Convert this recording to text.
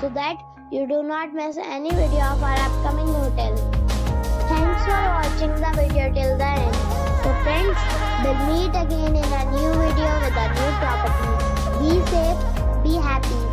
so that you do not miss any video of our upcoming hotel. Thanks for watching the video till the end. So friends, we'll meet again in a new video with a new property. Be safe, be happy.